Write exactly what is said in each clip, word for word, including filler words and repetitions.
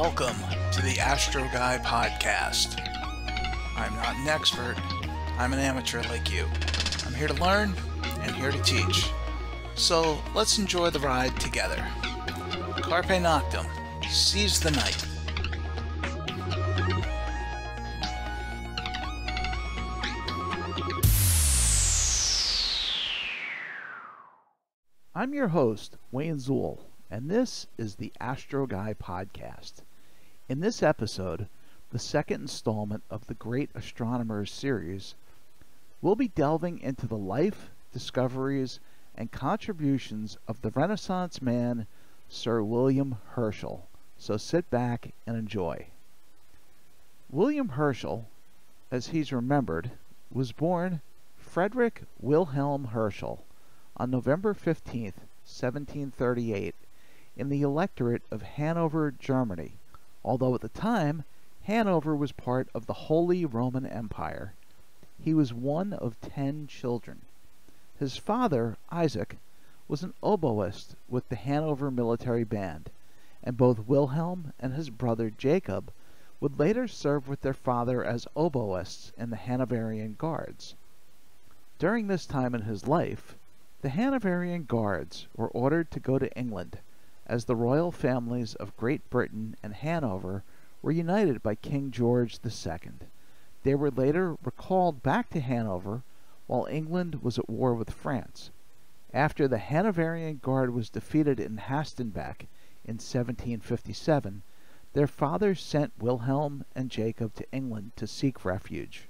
Welcome to the Astro Guy Podcast. I'm not an expert, I'm an amateur like you. I'm here to learn and here to teach. So let's enjoy the ride together. Carpe noctem, seize the night. I'm your host, Wayne Zulu, and this is the Astro Guy Podcast. In this episode, the second installment of the Great Astronomers series, we'll be delving into the life, discoveries, and contributions of the Renaissance man, Sir William Herschel. So sit back and enjoy. William Herschel, as he's remembered, was born Friedrich Wilhelm Herschel on November fifteenth, seventeen thirty-eight, in the electorate of Hanover, Germany, although at the time Hanover was part of the Holy Roman Empire. He was one of ten children. His father, Isaac, was an oboist with the Hanover Military Band, and both Wilhelm and his brother Jacob would later serve with their father as oboists in the Hanoverian Guards. During this time in his life, the Hanoverian Guards were ordered to go to England, as the royal families of Great Britain and Hanover were united by King George the Second. They were later recalled back to Hanover while England was at war with France. After the Hanoverian Guard was defeated in Hastenbeck in seventeen fifty-seven, their fathers sent Wilhelm and Jacob to England to seek refuge.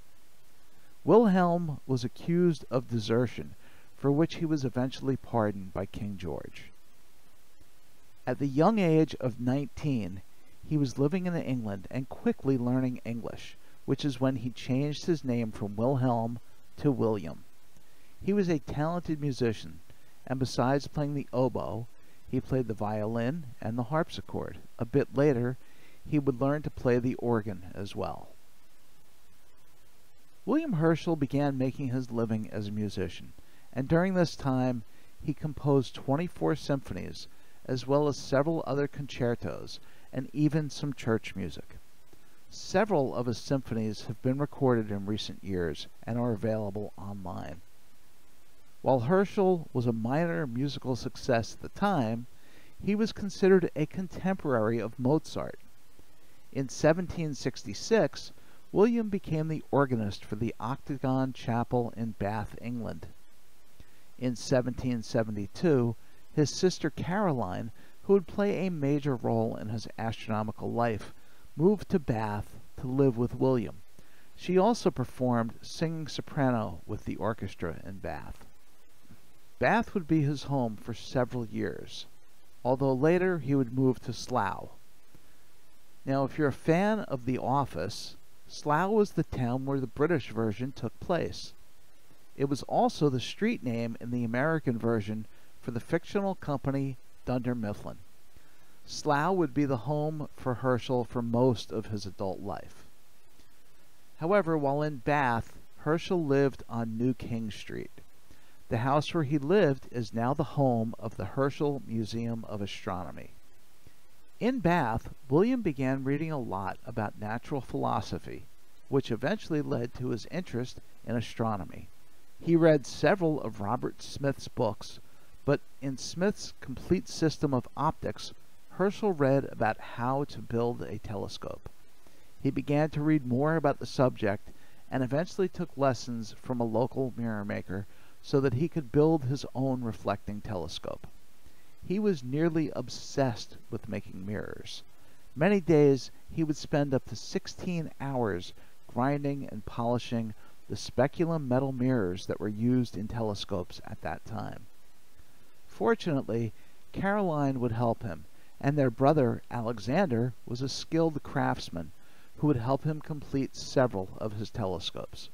Wilhelm was accused of desertion, for which he was eventually pardoned by King George. At the young age of nineteen, he was living in England and quickly learning English, which is when he changed his name from Wilhelm to William. He was a talented musician, and besides playing the oboe, he played the violin and the harpsichord. A bit later, he would learn to play the organ as well. William Herschel began making his living as a musician, and during this time, he composed twenty-four symphonies, as well as several other concertos and even some church music. Several of his symphonies have been recorded in recent years and are available online. While Herschel was a minor musical success at the time, he was considered a contemporary of Mozart. In seventeen sixty-six, William became the organist for the Octagon Chapel in Bath, England. In seventeen seventy-two, his sister Caroline, who would play a major role in his astronomical life, moved to Bath to live with William. She also performed singing soprano with the orchestra in Bath. Bath would be his home for several years, although later he would move to Slough. Now, if you're a fan of The Office, Slough was the town where the British version took place. It was also the street name in the American version for the fictional company Dunder Mifflin. Slough would be the home for Herschel for most of his adult life. However, while in Bath, Herschel lived on New King Street. The house where he lived is now the home of the Herschel Museum of Astronomy. In Bath, William began reading a lot about natural philosophy, which eventually led to his interest in astronomy. He read several of Robert Smith's books, but in Smith's Complete System of Optics, Herschel read about how to build a telescope. He began to read more about the subject and eventually took lessons from a local mirror maker so that he could build his own reflecting telescope. He was nearly obsessed with making mirrors. Many days he would spend up to sixteen hours grinding and polishing the speculum metal mirrors that were used in telescopes at that time. Fortunately, Caroline would help him, and their brother Alexander was a skilled craftsman who would help him complete several of his telescopes.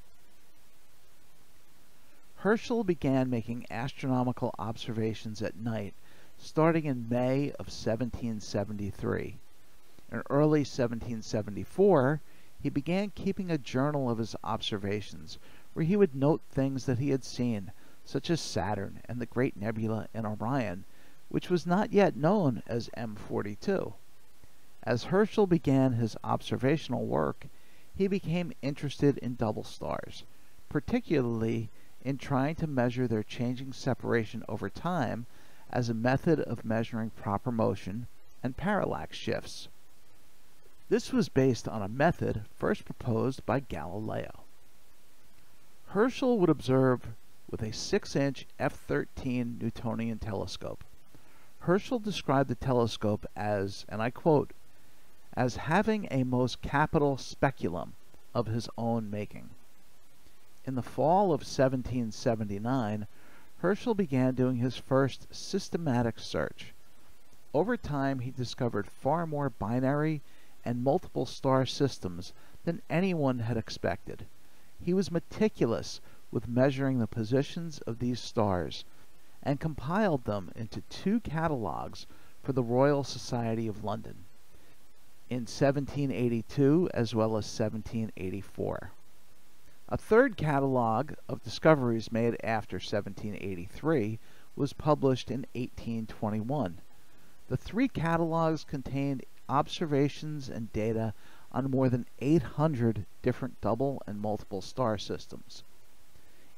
Herschel began making astronomical observations at night starting in May of seventeen seventy-three. In early seventeen seventy-four, he began keeping a journal of his observations, where he would note things that he had seen, such as Saturn and the great nebula in Orion, which was not yet known as M forty-two. As Herschel began his observational work, he became interested in double stars, particularly in trying to measure their changing separation over time as a method of measuring proper motion and parallax shifts. This was based on a method first proposed by Galileo. Herschel would observe with a six inch F thirteen Newtonian telescope. Herschel described the telescope as, and I quote, as having a most capital speculum of his own making. In the fall of seventeen seventy-nine, Herschel began doing his first systematic search. Over time, he discovered far more binary and multiple star systems than anyone had expected. He was meticulous with measuring the positions of these stars and compiled them into two catalogs for the Royal Society of London in seventeen eighty-two as well as seventeen eighty-four. A third catalog of discoveries made after seventeen eighty-three was published in eighteen twenty-one. The three catalogs contained observations and data on more than eight hundred different double and multiple star systems.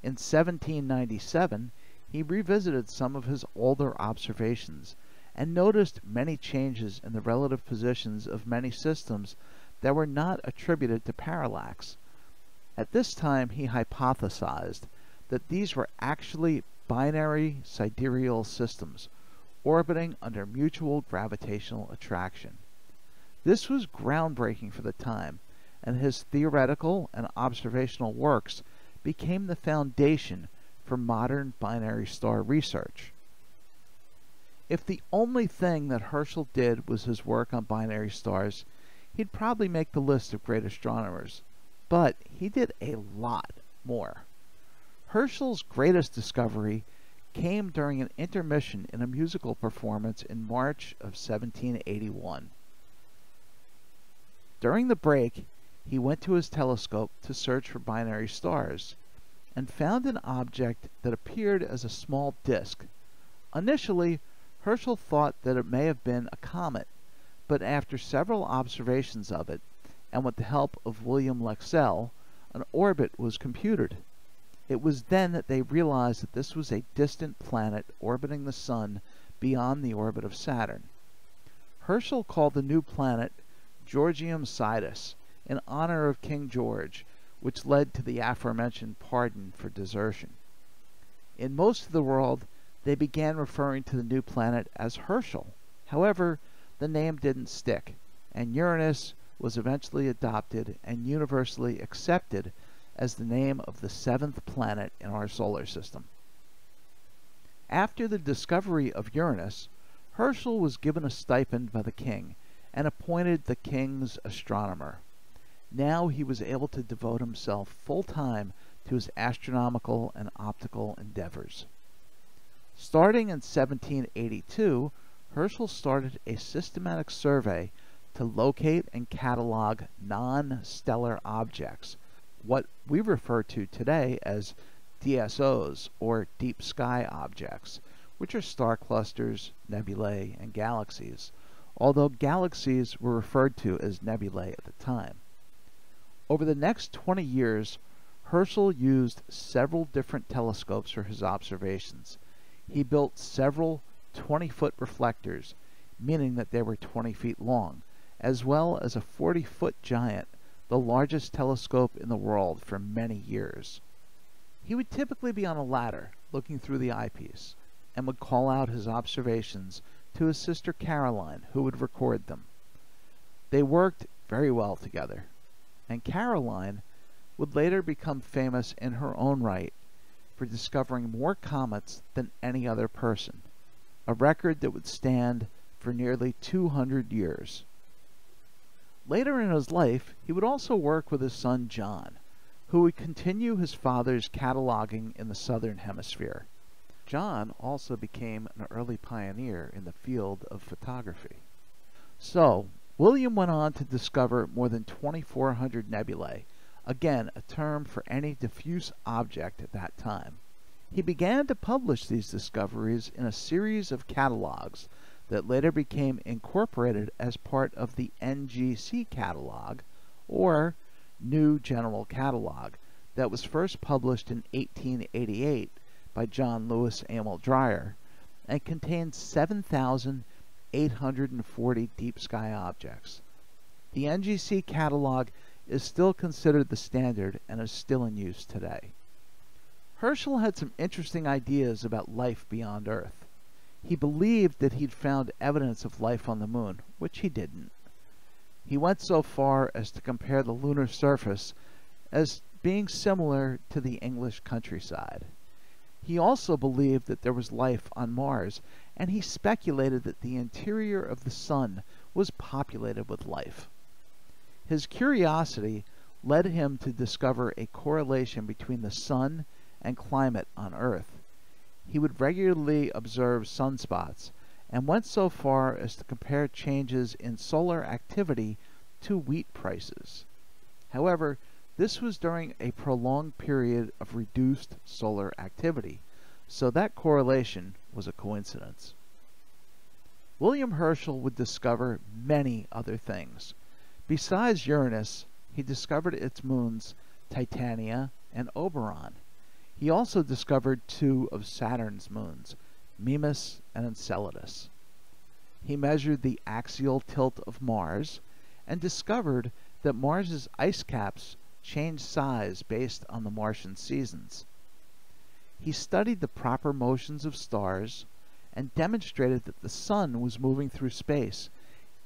In seventeen ninety-seven, he revisited some of his older observations and noticed many changes in the relative positions of many systems that were not attributed to parallax. At this time, he hypothesized that these were actually binary sidereal systems orbiting under mutual gravitational attraction. This was groundbreaking for the time, and his theoretical and observational works became the foundation for modern binary star research. If the only thing that Herschel did was his work on binary stars, he'd probably make the list of great astronomers, but he did a lot more. Herschel's greatest discovery came during an intermission in a musical performance in March of seventeen eighty-one. During the break, he went to his telescope to search for binary stars and found an object that appeared as a small disk. Initially, Herschel thought that it may have been a comet, but after several observations of it, and with the help of William Lexell, an orbit was computed. It was then that they realized that this was a distant planet orbiting the Sun beyond the orbit of Saturn. Herschel called the new planet Georgium Sidus, in honor of King George, which led to the aforementioned pardon for desertion. In most of the world, they began referring to the new planet as Herschel. However, the name didn't stick, and Uranus was eventually adopted and universally accepted as the name of the seventh planet in our solar system. After the discovery of Uranus, Herschel was given a stipend by the king and appointed the king's astronomer. Now he was able to devote himself full-time to his astronomical and optical endeavors. Starting in seventeen eighty-two, Herschel started a systematic survey to locate and catalog non-stellar objects, what we refer to today as D S Os, or deep sky objects, which are star clusters, nebulae, and galaxies, although galaxies were referred to as nebulae at the time. Over the next twenty years, Herschel used several different telescopes for his observations. He built several twenty foot reflectors, meaning that they were twenty feet long, as well as a forty foot giant, the largest telescope in the world for many years. He would typically be on a ladder looking through the eyepiece and would call out his observations to his sister Caroline, who would record them. They worked very well together, and Caroline would later become famous in her own right for discovering more comets than any other person, a record that would stand for nearly two hundred years. Later in his life, he would also work with his son John, who would continue his father's cataloging in the southern hemisphere. John also became an early pioneer in the field of photography. So, William went on to discover more than twenty-four hundred nebulae, again a term for any diffuse object at that time. He began to publish these discoveries in a series of catalogs that later became incorporated as part of the N G C Catalog, or New General Catalog, that was first published in eighteen eighty-eight by John Lewis Amel Dreyer, and contains seven thousand eight hundred forty deep sky objects. The N G C Catalog is still considered the standard and is still in use today. Herschel had some interesting ideas about life beyond Earth. He believed that he'd found evidence of life on the moon, which he didn't. He went so far as to compare the lunar surface as being similar to the English countryside. He also believed that there was life on Mars, and he speculated that the interior of the sun was populated with life. His curiosity led him to discover a correlation between the sun and climate on Earth. He would regularly observe sunspots and went so far as to compare changes in solar activity to wheat prices. However, this was during a prolonged period of reduced solar activity, so that correlation was a coincidence. William Herschel would discover many other things. Besides Uranus, he discovered its moons Titania and Orion. He also discovered two of Saturn's moons, Mimas and Enceladus. He measured the axial tilt of Mars and discovered that Mars's ice caps change size based on the Martian seasons. He studied the proper motions of stars and demonstrated that the sun was moving through space,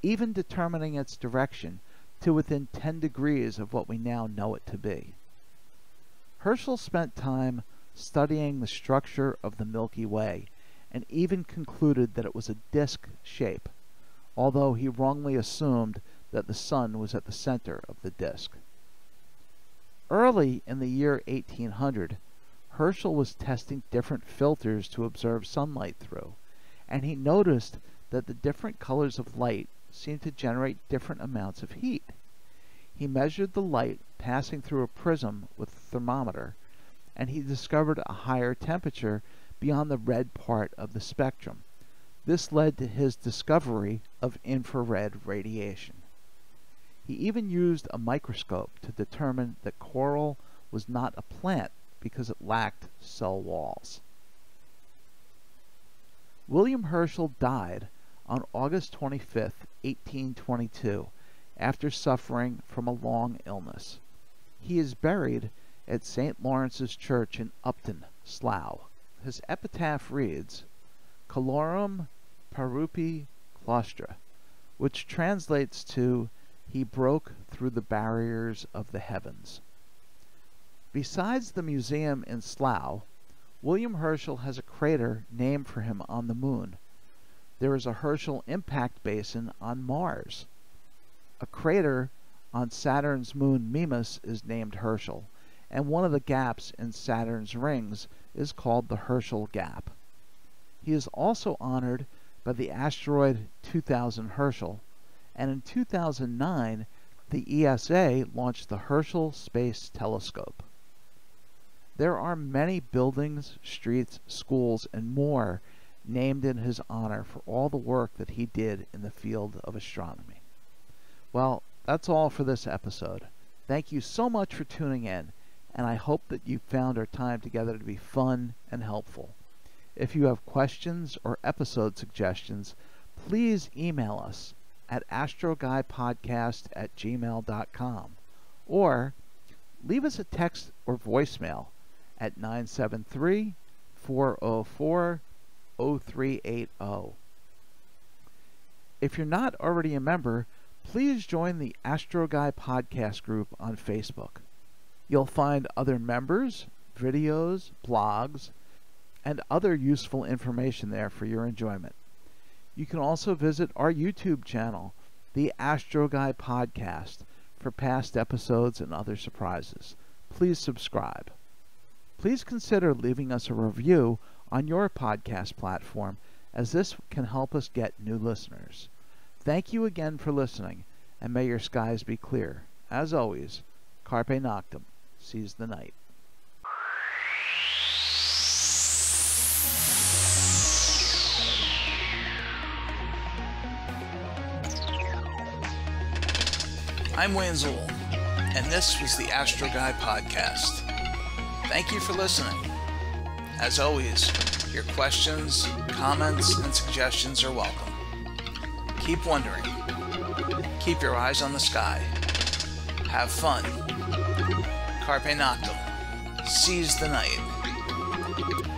even determining its direction to within ten degrees of what we now know it to be. Herschel spent time studying the structure of the Milky Way and even concluded that it was a disk shape, although he wrongly assumed that the sun was at the center of the disk. Early in the year eighteen hundred, Herschel was testing different filters to observe sunlight through, and he noticed that the different colors of light seemed to generate different amounts of heat. He measured the light passing through a prism with a thermometer, and he discovered a higher temperature beyond the red part of the spectrum. This led to his discovery of infrared radiation. He even used a microscope to determine that coral was not a plant because it lacked cell walls. William Herschel died on August twenty-fifth, eighteen twenty-two, after suffering from a long illness. He is buried at Saint Lawrence's Church in Upton, Slough. His epitaph reads, "Calorum parupi claustra," which translates to, "He broke through the barriers of the heavens." Besides the museum in Slough, William Herschel has a crater named for him on the moon. There is a Herschel impact basin on Mars. A crater on Saturn's moon Mimas is named Herschel, and one of the gaps in Saturn's rings is called the Herschel Gap. He is also honored by the asteroid two thousand Herschel, and in two thousand nine, the E S A launched the Herschel Space Telescope. There are many buildings, streets, schools, and more named in his honor for all the work that he did in the field of astronomy. Well, that's all for this episode. Thank you so much for tuning in, and I hope that you found our time together to be fun and helpful. If you have questions or episode suggestions, please email us at astroguypodcast at gmail dot com, or leave us a text or voicemail at nine seven three, four oh four, oh three eight oh. If you're not already a member, please join the Astro Guy Podcast group on Facebook. You'll find other members, videos, blogs, and other useful information there for your enjoyment. You can also visit our YouTube channel, The Astro Guy Podcast, for past episodes and other surprises. Please subscribe. Please consider leaving us a review on your podcast platform, as this can help us get new listeners. Thank you again for listening, and may your skies be clear. As always, Carpe Noctem, seize the night. I'm Wayne Zulu, and this was the Astro Guy Podcast. Thank you for listening. As always, your questions, comments, and suggestions are welcome. Keep wondering. Keep your eyes on the sky. Have fun. Carpe noctem. Seize the night.